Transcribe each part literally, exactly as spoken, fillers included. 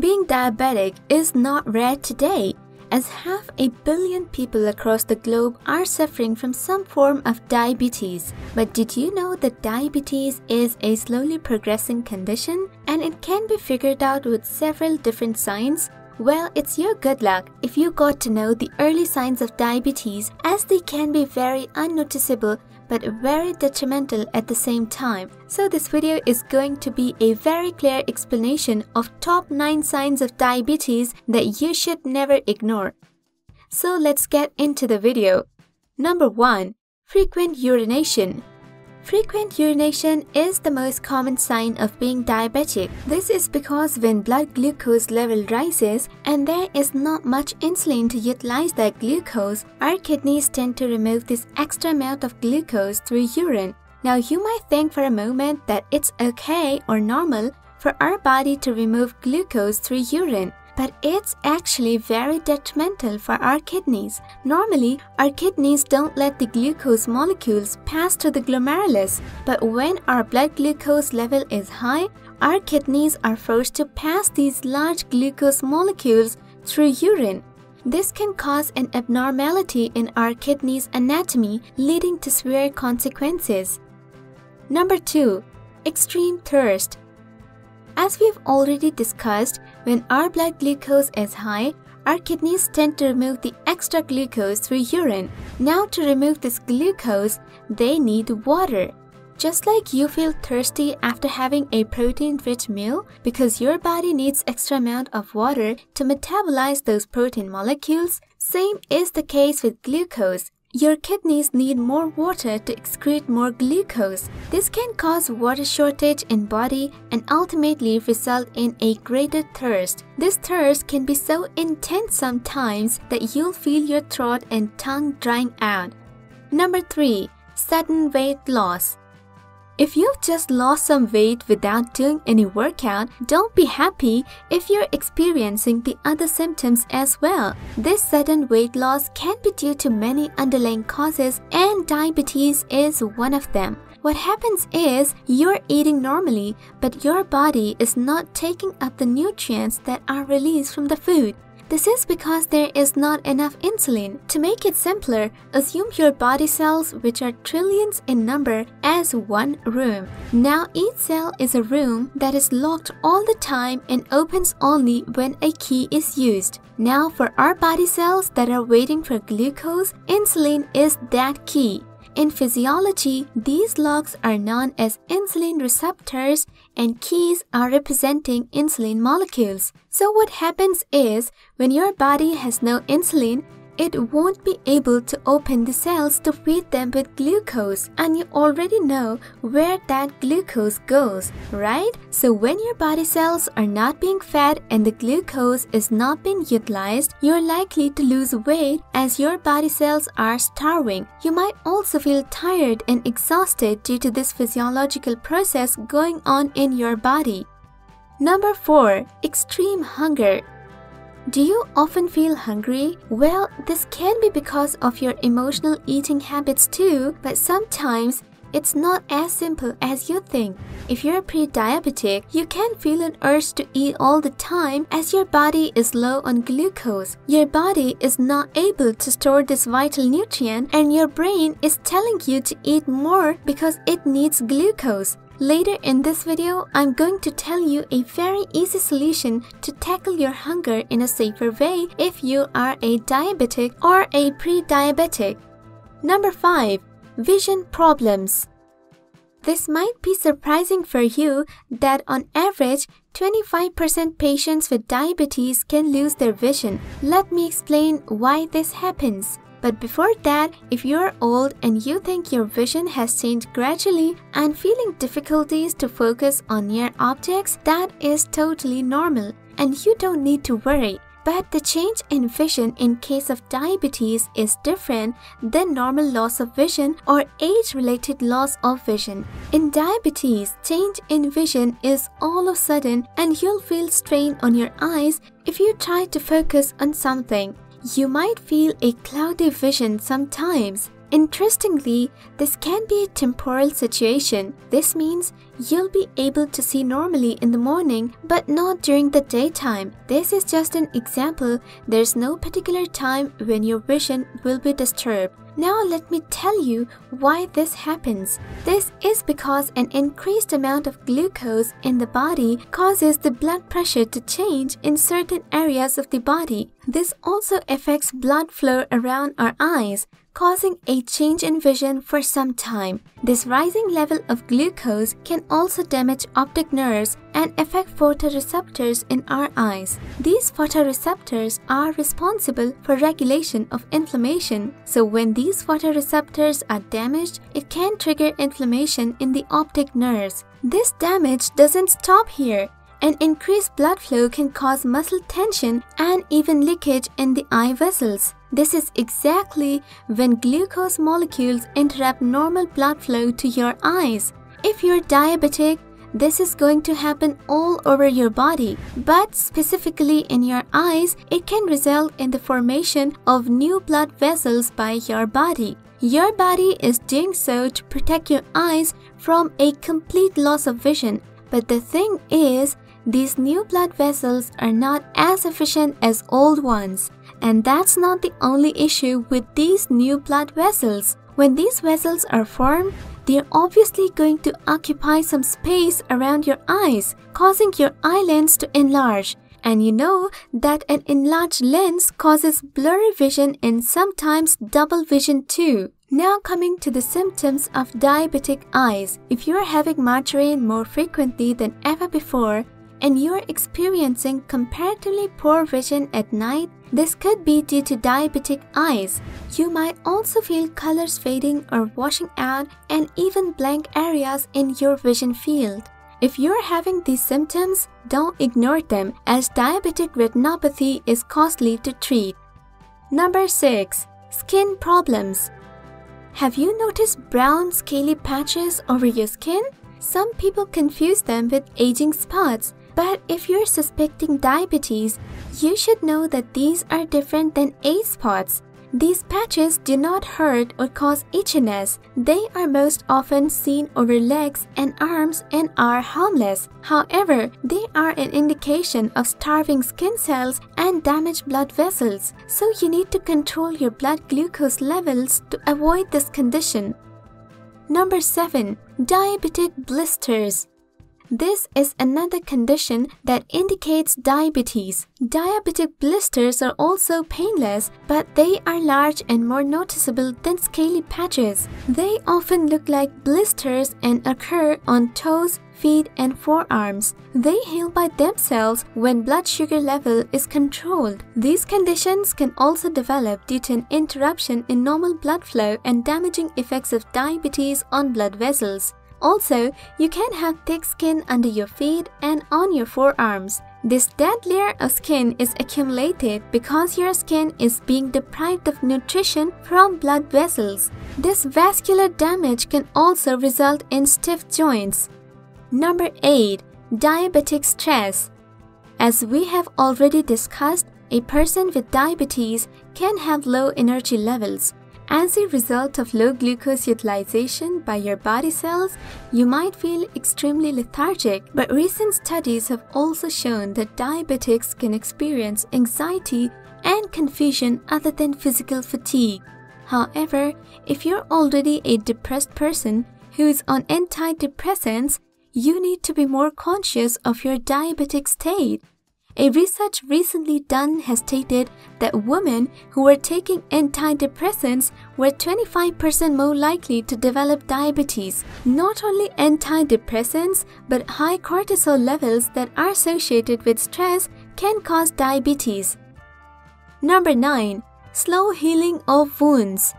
Being diabetic is not rare today, as half a billion people across the globe are suffering from some form of diabetes. But did you know that diabetes is a slowly progressing condition, and it can be figured out with several different signs? Well, it's your good luck if you got to know the early signs of diabetes, as they can be very unnoticeable but very detrimental at the same time. So this video is going to be a very clear explanation of top nine signs of diabetes that you should never ignore. So let's get into the video. Number one. Frequent urination. Frequent urination is the most common sign of being diabetic. This is because when blood glucose level rises and there is not much insulin to utilize that glucose, our kidneys tend to remove this extra amount of glucose through urine. Now you might think for a moment that it's okay or normal for our body to remove glucose through urine. But it's actually very detrimental for our kidneys. Normally, our kidneys don't let the glucose molecules pass through the glomerulus, but when our blood glucose level is high, our kidneys are forced to pass these large glucose molecules through urine. This can cause an abnormality in our kidneys' anatomy, leading to severe consequences. Number two. Extreme thirst. As we've already discussed, when our blood glucose is high, our kidneys tend to remove the extra glucose through urine. Now to remove this glucose, they need water. Just like you feel thirsty after having a protein-rich meal because your body needs extra amount of water to metabolize those protein molecules, same is the case with glucose. Your kidneys need more water to excrete more glucose. This can cause water shortage in body and ultimately result in a greater thirst. This thirst can be so intense sometimes that you'll feel your throat and tongue drying out. Number three. Sudden weight loss. If you've just lost some weight without doing any workout, don't be happy if you're experiencing the other symptoms as well. This sudden weight loss can be due to many underlying causes, and diabetes is one of them. What happens is you're eating normally, but your body is not taking up the nutrients that are released from the food. This is because there is not enough insulin. To make it simpler, assume your body cells, which are trillions in number, as one room. Now each cell is a room that is locked all the time and opens only when a key is used. Now for our body cells that are waiting for glucose, insulin is that key. In physiology, these locks are known as insulin receptors, and keys are representing insulin molecules. So what happens is, when your body has no insulin, it won't be able to open the cells to feed them with glucose, and you already know where that glucose goes, right? So when your body cells are not being fed and the glucose is not being utilized, you're likely to lose weight as your body cells are starving. You might also feel tired and exhausted due to this physiological process going on in your body. Number four. Extreme hunger. Do you often feel hungry? Well, this can be because of your emotional eating habits too, but sometimes it's not as simple as you think. If you're pre-diabetic, you can feel an urge to eat all the time as your body is low on glucose. Your body is not able to store this vital nutrient, and your brain is telling you to eat more because it needs glucose. Later in this video, I'm going to tell you a very easy solution to tackle your hunger in a safer way if you are a diabetic or a pre-diabetic. Number five. Vision problems. This might be surprising for you that on average, twenty-five percent patients with diabetes can lose their vision. Let me explain why this happens. But before that, if you're old and you think your vision has changed gradually and feeling difficulties to focus on near objects, that is totally normal and you don't need to worry. But the change in vision in case of diabetes is different than normal loss of vision or age-related loss of vision. In diabetes, change in vision is all of a sudden, and you'll feel strain on your eyes if you try to focus on something. You might feel a cloudy vision sometimes. Interestingly, this can be a temporal situation. This means you'll be able to see normally in the morning but not during the daytime. This is just an example. There's no particular time when your vision will be disturbed. Now let me tell you why this happens. This is because an increased amount of glucose in the body causes the blood pressure to change in certain areas of the body. This also affects blood flow around our eyes, causing a change in vision for some time. This rising level of glucose can also damage optic nerves and affect photoreceptors in our eyes. These photoreceptors are responsible for regulation of inflammation. So when these photoreceptors are damaged, it can trigger inflammation in the optic nerves. This damage doesn't stop here. An increased blood flow can cause muscle tension and even leakage in the eye vessels. This is exactly when glucose molecules interrupt normal blood flow to your eyes. If you're diabetic, this is going to happen all over your body, but specifically in your eyes, it can result in the formation of new blood vessels by your body. Your body is doing so to protect your eyes from a complete loss of vision. But the thing is, these new blood vessels are not as efficient as old ones. And that's not the only issue with these new blood vessels. When these vessels are formed, they're obviously going to occupy some space around your eyes, causing your eye lens to enlarge. And you know that an enlarged lens causes blurry vision and sometimes double vision too. Now coming to the symptoms of diabetic eyes. If you're having migraine more frequently than ever before, and you're experiencing comparatively poor vision at night, this could be due to diabetic eyes. You might also feel colors fading or washing out and even blank areas in your vision field. If you're having these symptoms, don't ignore them, as diabetic retinopathy is costly to treat. Number six. Skin problems. Have you noticed brown, scaly patches over your skin? Some people confuse them with aging spots. But if you're suspecting diabetes, you should know that these are different than age spots. These patches do not hurt or cause itchiness. They are most often seen over legs and arms and are harmless. However, they are an indication of starving skin cells and damaged blood vessels. So you need to control your blood glucose levels to avoid this condition. Number seven. Diabetic blisters. This is another condition that indicates diabetes. Diabetic blisters are also painless, but they are large and more noticeable than scaly patches. They often look like blisters and occur on toes, feet, and forearms. They heal by themselves when blood sugar level is controlled. These conditions can also develop due to an interruption in normal blood flow and damaging effects of diabetes on blood vessels. Also, you can have thick skin under your feet and on your forearms. This dead layer of skin is accumulated because your skin is being deprived of nutrition from blood vessels. This vascular damage can also result in stiff joints. Number eight. Diabetic stress. As we have already discussed, a person with diabetes can have low energy levels. As a result of low glucose utilization by your body cells, you might feel extremely lethargic. But recent studies have also shown that diabetics can experience anxiety and confusion other than physical fatigue. However, if you're already a depressed person who is on antidepressants, you need to be more conscious of your diabetic state. A research recently done has stated that women who were taking antidepressants were twenty-five percent more likely to develop diabetes. Not only antidepressants, but high cortisol levels that are associated with stress can cause diabetes. Number nine. Slow healing of wounds.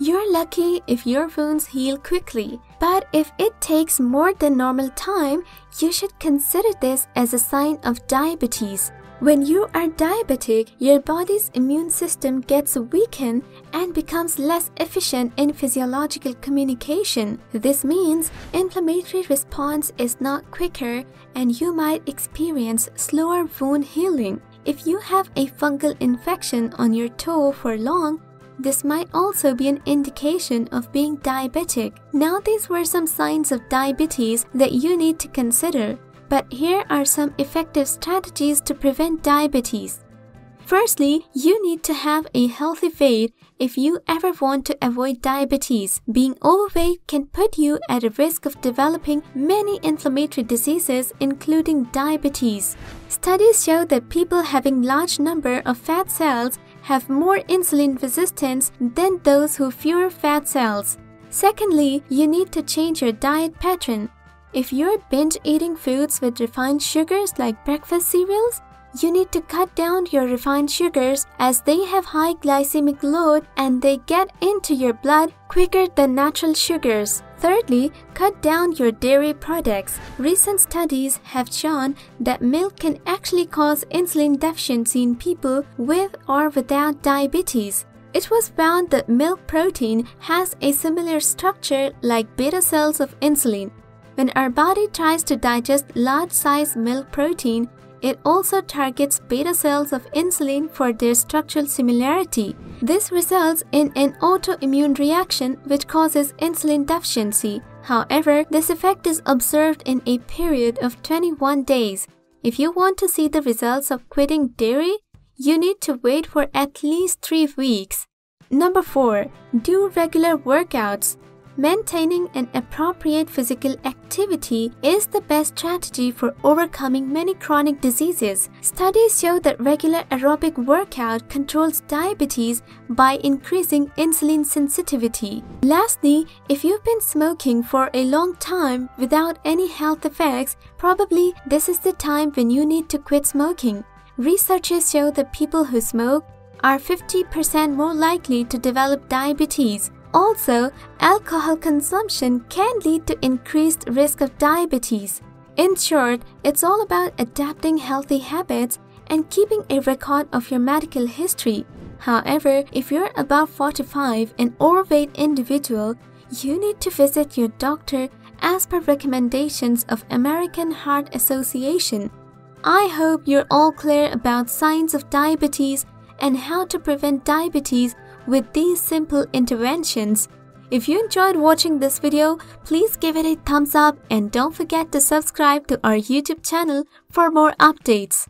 You're lucky if your wounds heal quickly, but if it takes more than normal time, you should consider this as a sign of diabetes. When you are diabetic, your body's immune system gets weakened and becomes less efficient in physiological communication. This means inflammatory response is not quicker and you might experience slower wound healing. If you have a fungal infection on your toe for long, This might also be an indication of being diabetic. Now, these were some signs of diabetes that you need to consider, but here are some effective strategies to prevent diabetes. Firstly, you need to have a healthy weight if you ever want to avoid diabetes. Being overweight can put you at a risk of developing many inflammatory diseases, including diabetes. Studies show that people having a large number of fat cells have more insulin resistance than those who have fewer fat cells. Secondly, you need to change your diet pattern. If you're binge eating foods with refined sugars like breakfast cereals, you need to cut down your refined sugars as they have high glycemic load and they get into your blood quicker than natural sugars. Thirdly, cut down your dairy products. Recent studies have shown that milk can actually cause insulin deficiency in people with or without diabetes. It was found that milk protein has a similar structure like beta cells of insulin. When our body tries to digest large-sized milk protein, it also targets beta cells of insulin for their structural similarity. This results in an autoimmune reaction which causes insulin deficiency. However, this effect is observed in a period of twenty-one days. If you want to see the results of quitting dairy, you need to wait for at least three weeks. Number four. Do regular workouts. Maintaining an appropriate physical activity is the best strategy for overcoming many chronic diseases. Studies show that regular aerobic workout controls diabetes by increasing insulin sensitivity. Lastly, if you've been smoking for a long time without any health effects, probably this is the time when you need to quit smoking. Researchers show that people who smoke are fifty percent more likely to develop diabetes. Also, alcohol consumption can lead to increased risk of diabetes. In short, it's all about adapting healthy habits and keeping a record of your medical history. However, if you're above forty-five and overweight individual, you need to visit your doctor as per recommendations of American Heart Association. I hope you're all clear about signs of diabetes and how to prevent diabetes with these simple interventions. If you enjoyed watching this video, please give it a thumbs up and don't forget to subscribe to our YouTube channel for more updates.